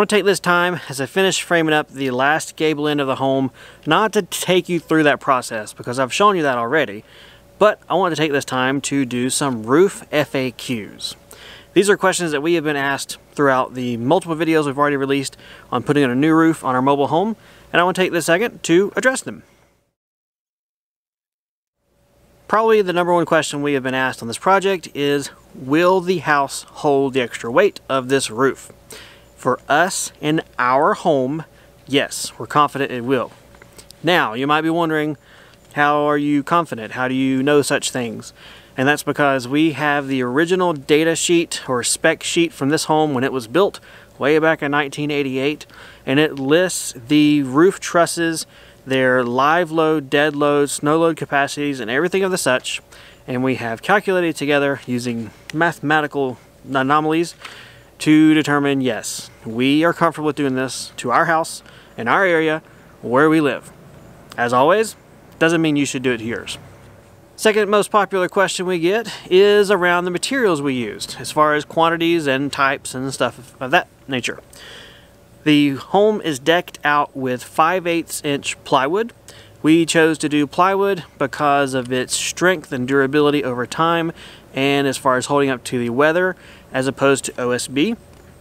I want to take this time as I finish framing up the last gable end of the home, not to take you through that process because I've shown you that already, but I want to take this time to do some roof FAQs. These are questions that we have been asked throughout the multiple videos we've already released on putting in a new roof on our mobile home, and I want to take this second to address them. Probably the number one question we have been asked on this project is, will the house hold the extra weight of this roof? For us in our home, yes, we're confident it will. Now, you might be wondering, how are you confident? How do you know such things? And that's because we have the original data sheet or spec sheet from this home when it was built way back in 1988, and it lists the roof trusses, their live load, dead load, snow load capacities, and everything of the such, and we have calculated together using mathematical anomalies to determine, yes, we are comfortable with doing this to our house in our area where we live. As always, doesn't mean you should do it to yours. Second most popular question we get is around the materials we used, as far as quantities and types and stuff of that nature. The home is decked out with 5/8" inch plywood. We chose to do plywood because of its strength and durability over time, and as far as holding up to the weather, as opposed to OSB.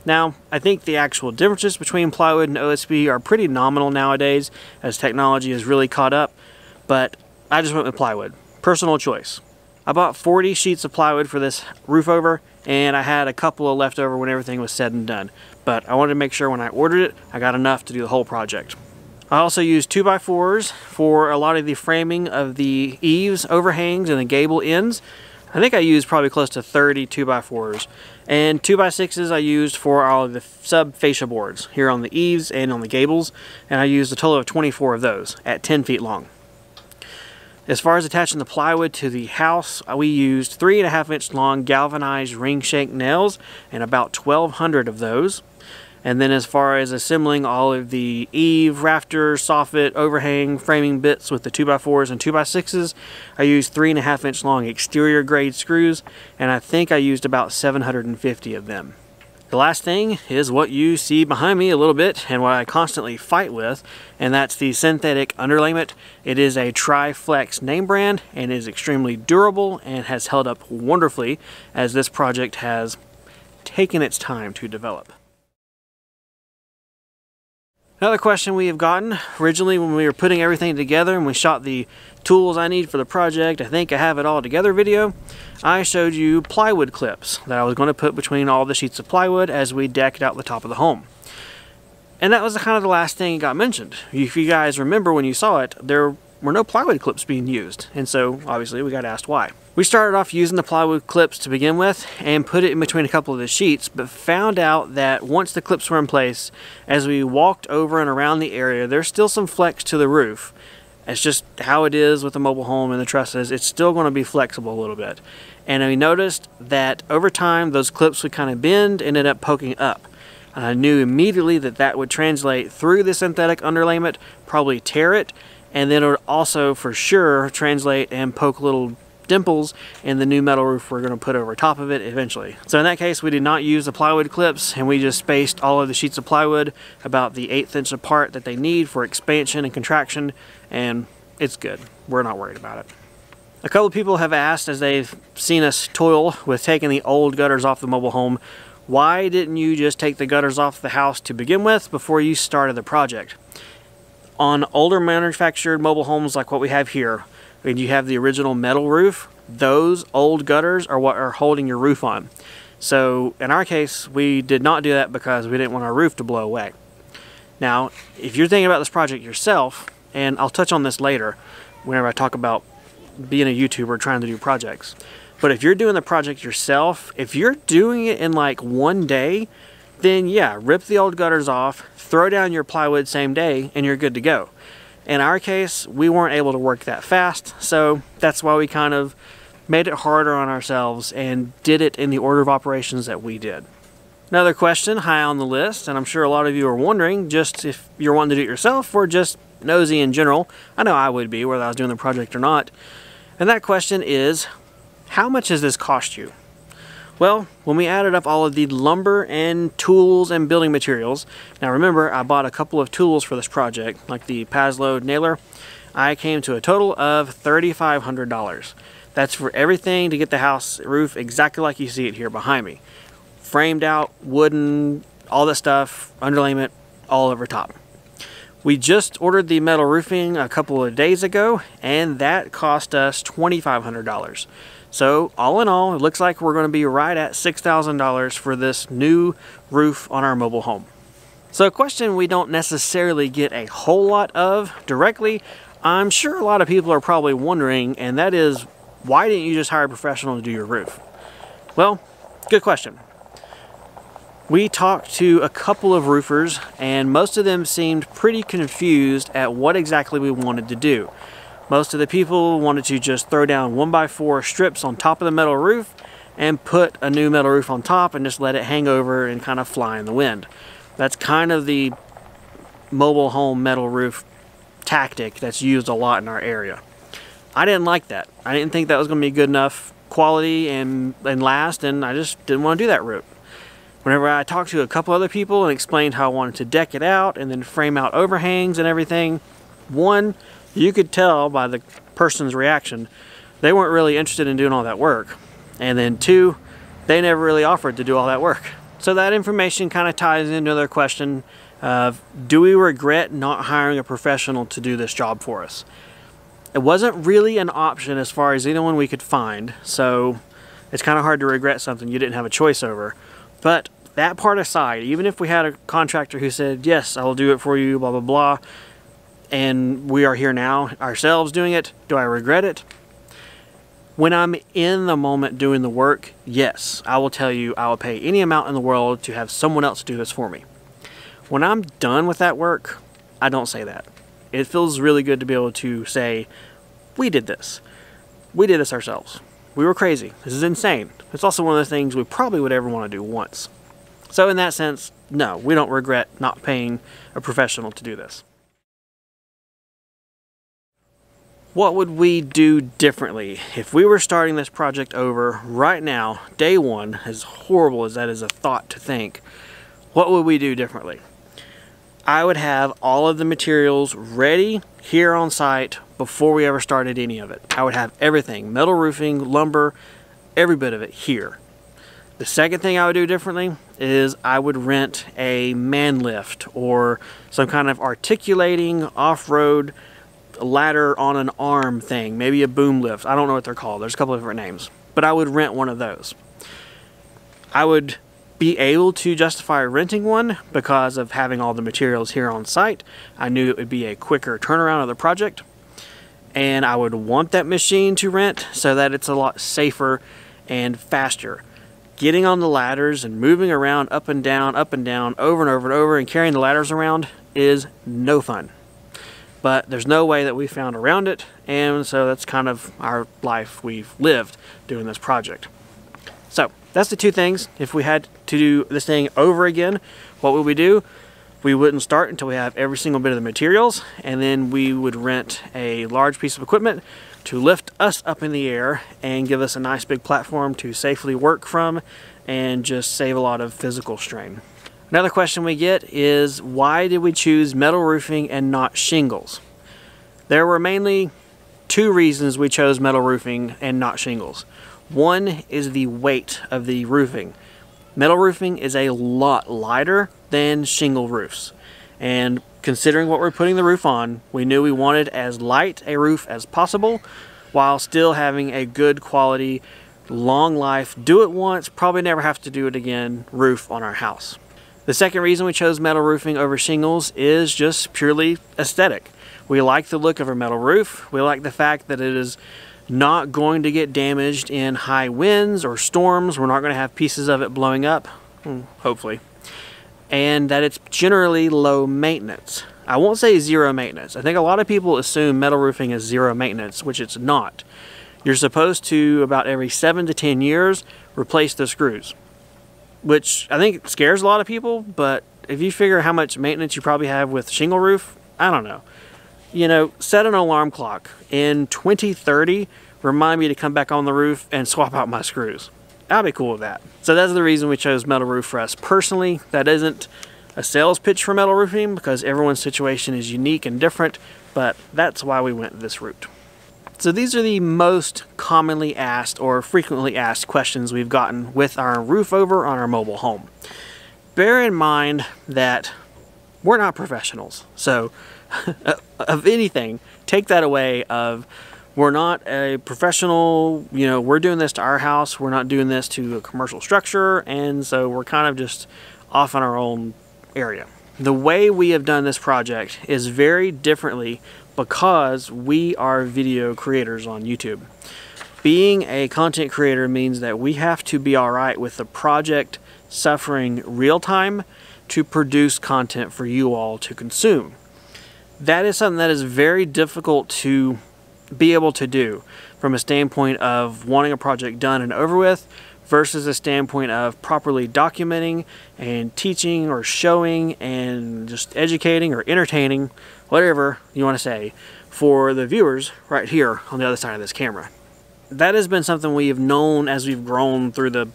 Now, I think the actual differences between plywood and OSB are pretty nominal nowadays, as technology has really caught up, but I just went with plywood. Personal choice. I bought 40 sheets of plywood for this roof over, and I had a couple of left over when everything was said and done. But I wanted to make sure when I ordered it, I got enough to do the whole project. I also used 2x4s for a lot of the framing of the eaves, overhangs, and the gable ends. I think I used probably close to 30 2x4s. And 2x6s I used for all of the sub fascia boards here on the eaves and on the gables. And I used a total of 24 of those at 10 feet long. As far as attaching the plywood to the house, we used 3.5 inch long galvanized ring shank nails and about 1,200 of those. And then as far as assembling all of the eave, rafter, soffit, overhang, framing bits with the 2x4s and 2x6s, I used 3.5 inch long exterior grade screws, and I think I used about 750 of them. The last thing is what you see behind me a little bit and what I constantly fight with, and that's the synthetic underlayment. It is a Tri-Flex name brand and is extremely durable and has held up wonderfully as this project has taken its time to develop. Another question we have gotten, originally when we were putting everything together and we shot the tools I need for the project, I think I have it all together video, I showed you plywood clips that I was going to put between all the sheets of plywood as we decked out the top of the home. And that was kind of the last thing that got mentioned. If you guys remember when you saw it, there were no plywood clips being used, and so obviously we got asked why. We started off using the plywood clips to begin with and put it in between a couple of the sheets, but found out that once the clips were in place, as we walked over and around the area, there's still some flex to the roof. It's just how it is with the mobile home and the trusses. It's still going to be flexible a little bit. And we noticed that over time, those clips would kind of bend and end up poking up. And I knew immediately that that would translate through the synthetic underlayment, probably tear it, and then it would also for sure translate and poke little dimples in the new metal roof we're going to put over top of it eventually. So in that case, we did not use the plywood clips, and we just spaced all of the sheets of plywood about the 1/8 inch apart that they need for expansion and contraction, and it's good. We're not worried about it. A couple of people have asked, as they've seen us toil with taking the old gutters off the mobile home, why didn't you just take the gutters off the house to begin with before you started the project? On older manufactured mobile homes like what we have here, and you have the original metal roof, those old gutters are what are holding your roof on. So in our case, we did not do that because we didn't want our roof to blow away. Now, if you're thinking about this project yourself, and I'll touch on this later whenever I talk about being a YouTuber trying to do projects, but if you're doing the project yourself, if you're doing it in like one day, then yeah, rip the old gutters off, throw down your plywood same day, and you're good to go. In our case, we weren't able to work that fast, so that's why we kind of made it harder on ourselves and did it in the order of operations that we did. Another question high on the list, and I'm sure a lot of you are wondering just if you're wanting to do it yourself or just nosy in general. I know I would be, whether I was doing the project or not. And that question is, how much does this cost you? Well, when we added up all of the lumber and tools and building materials, now remember I bought a couple of tools for this project, like the Paslode nailer. I came to a total of $3,500. That's for everything to get the house roof exactly like you see it here behind me. Framed out, wooden, all that stuff, underlayment, all over top. We just ordered the metal roofing a couple of days ago, and that cost us $2,500. So all in all, it looks like we're going to be right at $6,000 for this new roof on our mobile home. So a question we don't necessarily get a whole lot of directly, I'm sure a lot of people are probably wondering, and that is, why didn't you just hire a professional to do your roof? Well, good question. We talked to a couple of roofers, and most of them seemed pretty confused at what exactly we wanted to do. Most of the people wanted to just throw down 1x4 strips on top of the metal roof and put a new metal roof on top and just let it hang over and kind of fly in the wind. That's kind of the mobile home metal roof tactic that's used a lot in our area. I didn't like that. I didn't think that was going to be good enough quality and last, and I just didn't want to do that route. Whenever I talked to a couple other people and explained how I wanted to deck it out and then frame out overhangs and everything, one, you could tell by the person's reaction, they weren't really interested in doing all that work. And then two, they never really offered to do all that work. So that information kind of ties into their question of, do we regret not hiring a professional to do this job for us? It wasn't really an option as far as anyone we could find, so it's kind of hard to regret something you didn't have a choice over. But that part aside, even if we had a contractor who said, yes, I will do it for you, blah, blah, blah, and we are here now ourselves doing it, do I regret it? When I'm in the moment doing the work, yes, I will tell you I will pay any amount in the world to have someone else do this for me. When I'm done with that work, I don't say that. It feels really good to be able to say, we did this. We did this ourselves. We were crazy. This is insane. It's also one of the things we probably would ever want to do once. So in that sense, no, we don't regret not paying a professional to do this. What would we do differently? If we were starting this project over right now, day one, as horrible as that is a thought to think, what would we do differently? I would have all of the materials ready here on site before we ever started any of it. I would have everything, metal roofing, lumber, every bit of it here. The second thing I would do differently is I would rent a man lift or some kind of articulating off-road ladder on an arm thing, maybe a boom lift. I don't know what they're called. There's a couple of different names, but I would rent one of those. I would be able to justify renting one because of having all the materials here on site. I knew it would be a quicker turnaround of the project. And I would want that machine to rent so that it's a lot safer and faster. Getting on the ladders and moving around up and down, over and over and over, and carrying the ladders around is no fun. But there's no way that we found around it, and so that's kind of our life we've lived doing this project. So that's the two things. If we had to do this thing over again, what would we do? We wouldn't start until we have every single bit of the materials, and then we would rent a large piece of equipment to lift us up in the air and give us a nice big platform to safely work from and just save a lot of physical strain. Another question we get is, why did we choose metal roofing and not shingles? There were mainly two reasons we chose metal roofing and not shingles. One is the weight of the roofing. Metal roofing is a lot lighter than shingle roofs, and considering what we're putting the roof on, we knew we wanted as light a roof as possible while still having a good quality, long life, do it once, probably never have to do it again roof on our house. The second reason we chose metal roofing over shingles is just purely aesthetic. We like the look of our metal roof. We like the fact that it is not going to get damaged in high winds or storms. We're not going to have pieces of it blowing up, hopefully, and that it's generally low maintenance. I won't say zero maintenance. I think a lot of people assume metal roofing is zero maintenance, which it's not. You're supposed to, about every 7 to 10 years, replace the screws, which I think scares a lot of people, but if you figure how much maintenance you probably have with shingle roof, I don't know. You know, set an alarm clock. In 2030, remind me to come back on the roof and swap out my screws. I'll be cool with that. So that's the reason we chose metal roof for us personally. That isn't a sales pitch for metal roofing because everyone's situation is unique and different, but that's why we went this route. So these are the most commonly asked or frequently asked questions we've gotten with our roof over on our mobile home. Bear in mind that we're not professionals, so of anything, take that away of we're not a professional, you know, we're doing this to our house, we're not doing this to a commercial structure, and so we're kind of just off on our own area. The way we have done this project is very differently because we are video creators on YouTube. Being a content creator means that we have to be all right with the project suffering real time to produce content for you all to consume. That is something that is very difficult to be able to do from a standpoint of wanting a project done and over with versus a standpoint of properly documenting and teaching or showing and just educating or entertaining, whatever you want to say, for the viewers right here on the other side of this camera. That has been something we have known as we've grown through the,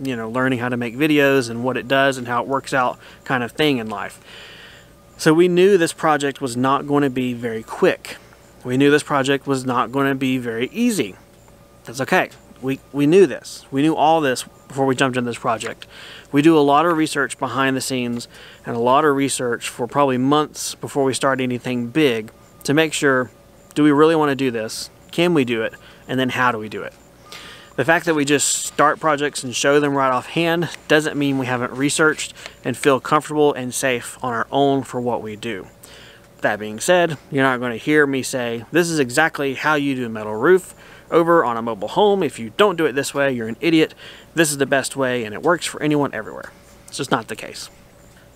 you know, learning how to make videos and what it does and how it works out kind of thing in life. So we knew this project was not going to be very quick. We knew this project was not going to be very easy. That's okay. We knew this. We knew all this before we jumped into this project. We do a lot of research behind the scenes and a lot of research for probably months before we start anything big to make sure, do we really want to do this? Can we do it? And then how do we do it? The fact that we just start projects and show them right offhand doesn't mean we haven't researched and feel comfortable and safe on our own for what we do. That being said, you're not going to hear me say, this is exactly how you do a metal roof over on a mobile home. If you don't do it this way, you're an idiot. This is the best way and it works for anyone everywhere. It's just not the case.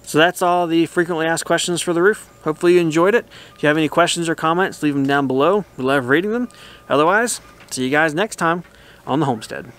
So that's all the frequently asked questions for the roof. Hopefully you enjoyed it. If you have any questions or comments, leave them down below. We love reading them. Otherwise, see you guys next time on the homestead.